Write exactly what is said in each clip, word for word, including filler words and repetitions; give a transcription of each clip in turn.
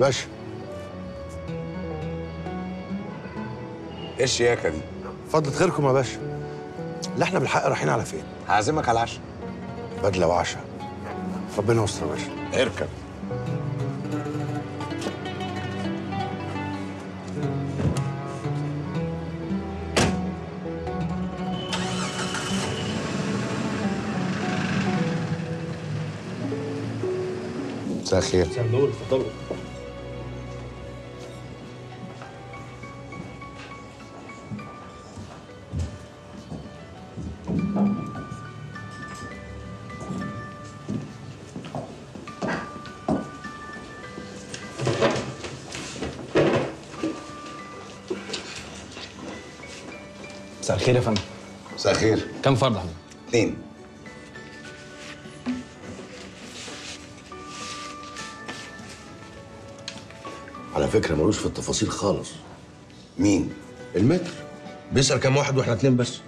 باشا. ايه الشياكه دي؟ فضلت خيركم يا باشا. لا احنا بالحق رايحين على فين؟ هعزمك على العشاء. بدله وعشاء. ربنا يستر يا باشا. اركب. مساء الخير. مساء النور، اتفضلوا. مساء الخير يا فندم. مساء الخير. كم فرد حضرتك؟ اثنين. على فكرة ملوش في التفاصيل خالص. مين؟ المتر بيسأل كام واحد واحنا اتنين بس.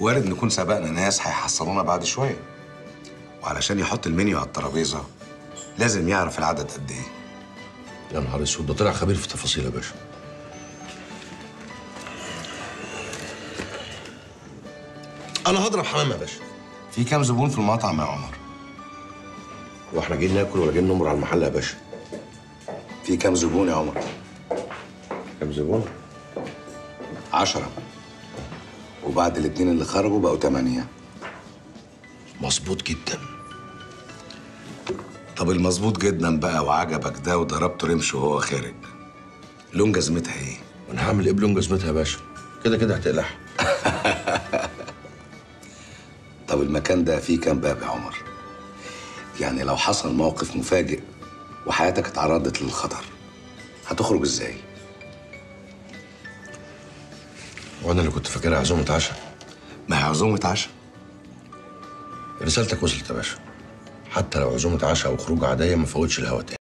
وارد نكون سبقنا ناس هيحصلونا بعد شوية، وعلشان يحط المنيو على الترابيزة لازم يعرف العدد قد ايه. يا نهار اسود، ده طلع خبير في التفاصيل يا باشا. أنا هضرب حمام يا باشا. في كام زبون في المطعم يا عمر؟ واحنا جايين ناكل ولا جايين نمر على المحل يا باشا؟ في كام زبون يا عمر؟ كام زبون؟ عشرة، وبعد الاتنين اللي خرجوا بقوا تمانية. مظبوط جدا. طب المظبوط جدا بقى وعجبك ده وضربته رمش وهو خارج، لون جزمتها ايه؟ وانا هعمل ايه بلون جزمتها يا باشا؟ كده كده هتقلعها. طب المكان ده فيه كام باب يا عمر؟ يعني لو حصل موقف مفاجئ وحياتك اتعرضت للخطر هتخرج ازاي؟ وانا اللي كنت فاكرها عزومه عشاء. ما هي عزومه عشاء. رسالتك وصلت يا باشا. حتى لو عزومه عشاء وخروج عاديه ما فوتش الهوا تاني.